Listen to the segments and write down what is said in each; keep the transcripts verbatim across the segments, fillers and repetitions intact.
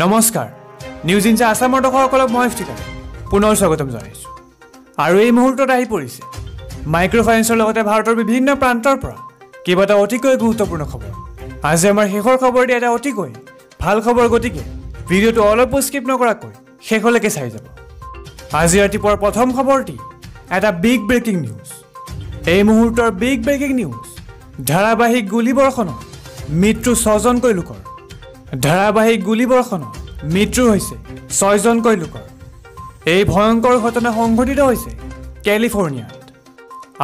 नमस्कार news in Assam দৰ্শকসকলক মই ঠিকানা পুনৰ স্বাগতম জনাইছো। আৰু এই মুহূৰ্তত আহি পৰিছে মাইক্ৰ ফাইনেন্সৰ লগতে ভাৰতৰ বিভিন্ন প্ৰান্তৰ পৰা কেইবাটা অতিকৈ গুৰুত্বপূৰ্ণ খবৰ। আজি আমাৰ শেষৰ খবৰটি এটা অতিকৈ ভাল খবৰ, গতিকে ভিডিঅ'টো অলপো স্কিপ নকৰাকৈ শেষলৈকে চাই যাব। আজি ৰাতিপুৱাৰ প্ৰথম খবৰটি এটা বিগ ব্ৰেকিং নিউজ। এই মুহূৰ্তৰ বিগ ব্ৰেকিং নিউজ, ধাৰাবাহিক গুলীবৰ্ষণত মৃত্যু ছজনকৈ লোকৰ। ধাৰাবাহিক গুলীবৰ্ষণত মৃত্যু হৈছে ছয়জনকৈ লোকৰ। এই ভয়ংকৰ ঘটনা সংঘটিত হৈছে কেলিফৰ্ণিয়াত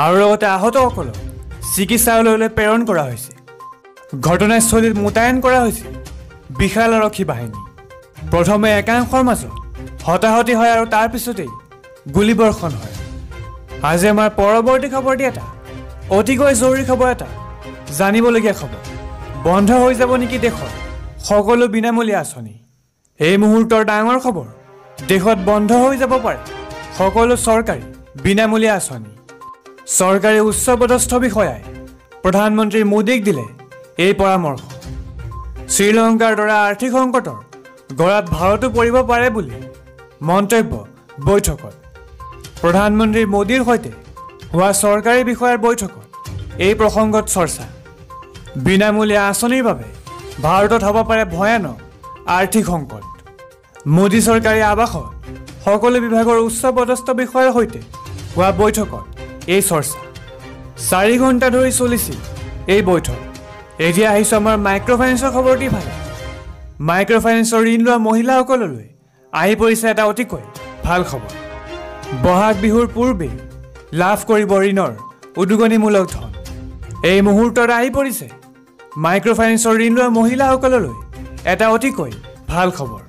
আৰু লগতে আহতসকলক চিকিৎসালয়লৈ প্ৰেৰণ কৰা হৈছে। ঘটনাস্থলীত মোতায়েন কৰা হৈছে বিশাল আৰক্ষী বাহিনী। প্ৰথমে একাংশৰ মাজত হতাহতি হয় আৰু তাৰ পিছতেই গুলীবৰ্ষণ হয়। আজি আমাৰ পৰৱৰ্তী খবৰটি এটা অতিকৈ জৰুৰী খবৰ, এটা জানিবলগীয়া খবৰ। বন্ধ হৈ যাব নেকি দেশত সকলো বিনামূলীয়া আঁচনি? এই মুহূৰ্তৰ ডাঙৰ খবৰ, দেশত বন্ধ হৈ যাব পাৰে সকলো চৰকাৰী বিনামূলীয়া আঁচনি। চৰকাৰী উচ্চপদস্থ বিষয়াই প্ৰধানমন্ত্ৰী মোদীক দিলে এই পৰামৰ্শ। শ্ৰীলংকাৰ দৰে আৰ্থিক সংকটৰ গৰাত ভাৰতো পৰিব পাৰে বুলি মন্তব্য বৈঠকত। প্ৰধানমন্ত্ৰী মোদীৰ সৈতে হোৱা চৰকাৰী বিষয়াৰ বৈঠকত এই প্ৰসংগত চৰ্চা। বিনামূলীয়া আঁচনিৰ বাবে ভাৰতত হ'ব পাৰে ভয়ানক আৰ্থিক সংকট। মোদী চৰকাৰী আৱাসত সকলো বিভাগৰ উচ্চপদস্থ বিষয়াৰ সৈতে হোৱা বৈঠকত এই চৰ্চা। চাৰি ঘণ্টা ধৰি চলিছিল এই বৈঠক। এতিয়া আহিছোঁ আমাৰ মাইক্ৰ' ফাইনেন্সৰ খবৰটি ভাল। মাইক্ৰ' ফাইনেন্সৰ ঋণ লোৱা মহিলাসকললৈ আহি পৰিছে এটা অতিকৈ ভাল খবৰ। বহাগ বিহুৰ পূৰ্বেই লাভ কৰিব ঋণৰ উদগনিমূলক ধন। এই মুহূৰ্তত আহি পৰিছে মাইক্ৰ' ফাইনেন্সৰ ঋণ লোৱা মহিলাসকললৈ এটা অতিকৈ ভাল খবৰ।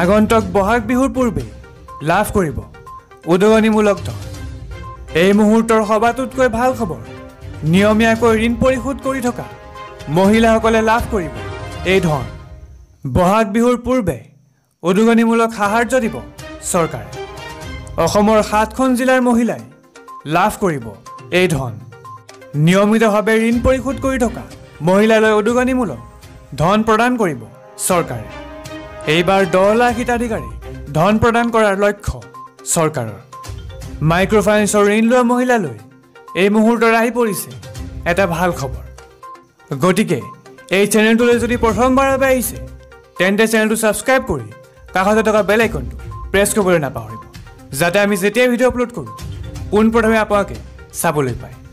আগন্তুক বহাগ বিহুৰ পূৰ্বে লাভ কৰিব উদগনিমূলক ধন। এই মুহূৰ্তৰ সবাতোতকৈ ভাল খবৰ, নিয়মীয়াকৈ ঋণ পৰিশোধ কৰি থকা মহিলাসকলে লাভ কৰিব এই ধন। বহাগ বিহুৰ পূৰ্বে উদগনিমূলক সাহাৰ্য দিব চৰকাৰে। অসমৰ সাতখন জিলাৰ মহিলাই লাভ কৰিব এই ধন। নিয়মিতভাৱে ঋণ পৰিশোধ কৰি থকা মহিলালৈ উদগনিমূলক ধন প্ৰদান কৰিব চৰকাৰে। এইবাৰ দহ লাখ হিতাধিকাৰী ধন প্ৰদান কৰাৰ লক্ষ্য চৰকাৰৰ। মাইক্ৰ' ফাইনেন্সৰ ঋণ লোৱা মহিলালৈ এই মুহূৰ্তত আহি পৰিছে এটা ভাল খবৰ। গতিকে এই চেনেলটোলৈ যদি প্ৰথমবাৰৰ বাবে আহিছে তেন্তে চেনেলটো ছাবস্ক্ৰাইব কৰি কাষতে থকা বেল আইকনটো প্ৰেছ কৰিবলৈ নাপাহৰিব, যাতে আমি যেতিয়া ভিডিঅ' আপলোড কৰোঁ পোনপ্ৰথমে আপোনালোকে চাবলৈ পায়।